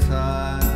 time.